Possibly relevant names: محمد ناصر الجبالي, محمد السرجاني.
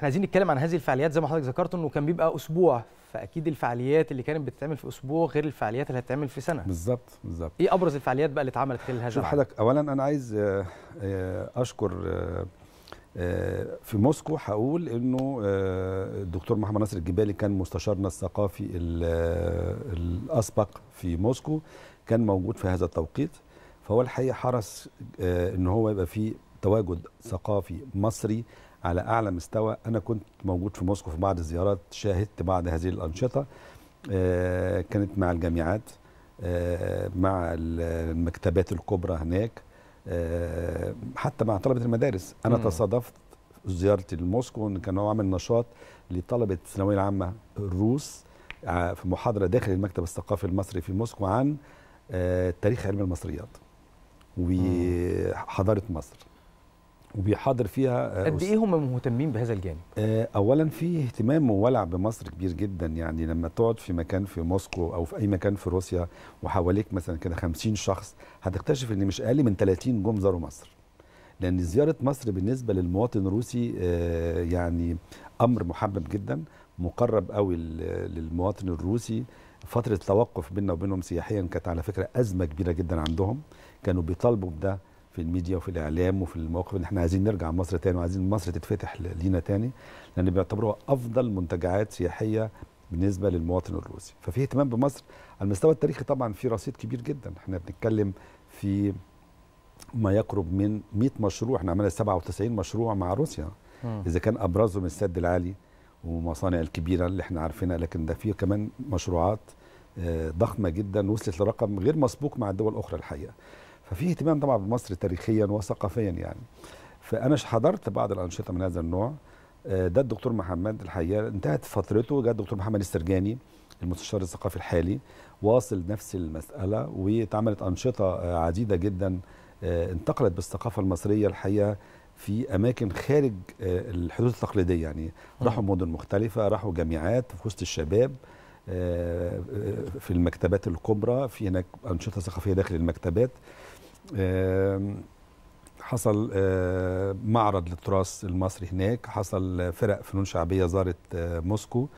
احنا عايزين نتكلم عن هذه الفعاليات. زي ما حضرتك ذكرت انه كان بيبقى اسبوع، فاكيد الفعاليات اللي كانت بتتعمل في اسبوع غير الفعاليات اللي هتتعمل في سنه. بالظبط بالظبط. ايه ابرز الفعاليات بقى اللي اتعملت خلال هذا العام؟ شوف حضرتك، اولا انا عايز اشكر في موسكو، هقول انه الدكتور محمد ناصر الجبالي كان مستشارنا الثقافي الاسبق في موسكو، كان موجود في هذا التوقيت، فهو الحقيقه حرص ان هو يبقى فيه تواجد ثقافي مصري على اعلى مستوى. انا كنت موجود في موسكو في بعض الزيارات، شاهدت بعض هذه الانشطه، كانت مع الجامعات، مع المكتبات الكبرى هناك، حتى مع طلبه المدارس. انا تصادفت زيارتي لموسكو ان كان هو عامل نشاط لطلبه الثانويه العامه الروس في محاضره داخل المكتب الثقافي المصري في موسكو عن تاريخ علم المصريات وحضاره مصر، وبيحاضر فيها. قد ايه هم مهتمين بهذا الجانب؟ اولا في اهتمام وولع بمصر كبير جدا، يعني لما تقعد في مكان في موسكو او في اي مكان في روسيا وحواليك مثلا كده 50 شخص، هتكتشف ان مش اقل من 30 جم زاروا مصر، لان زياره مصر بالنسبه للمواطن الروسي يعني امر محبب جدا، مقرب قوي للمواطن الروسي. فتره التوقف بيننا وبينهم سياحيا كانت على فكره ازمه كبيره جدا عندهم، كانوا بيطالبوا بده في الميديا وفي الاعلام وفي المواقف، ان احنا عايزين نرجع مصر تاني وعايزين مصر تتفتح لينا تاني، لان بيعتبروها افضل منتجعات سياحيه بالنسبه للمواطن الروسي. ففي اهتمام بمصر على المستوى التاريخي، طبعا في رصيد كبير جدا، احنا بنتكلم في ما يقرب من 100 مشروع، احنا عملنا 97 مشروع مع روسيا، اذا كان ابرزهم السد العالي ومصانع الكبيره اللي احنا عارفينها، لكن ده في كمان مشروعات ضخمه جدا وصلت لرقم غير مسبوق مع الدول الاخرى الحقيقه. ففي اهتمام طبعا بمصر تاريخيا وثقافيا يعني. فانا حضرت بعض الانشطه من هذا النوع. ده الدكتور محمد الحقيقه انتهت فترته، جاء الدكتور محمد السرجاني المستشار الثقافي الحالي واصل نفس المساله، واتعملت انشطه عديده جدا انتقلت بالثقافه المصريه الحقيقه في اماكن خارج الحدود التقليديه، يعني راحوا مدن مختلفه، راحوا جامعات في وسط الشباب، في المكتبات الكبرى، في هناك انشطه ثقافيه داخل المكتبات. حصل معرض للتراث المصري هناك، حصل فرق فنون شعبيه زارت موسكو،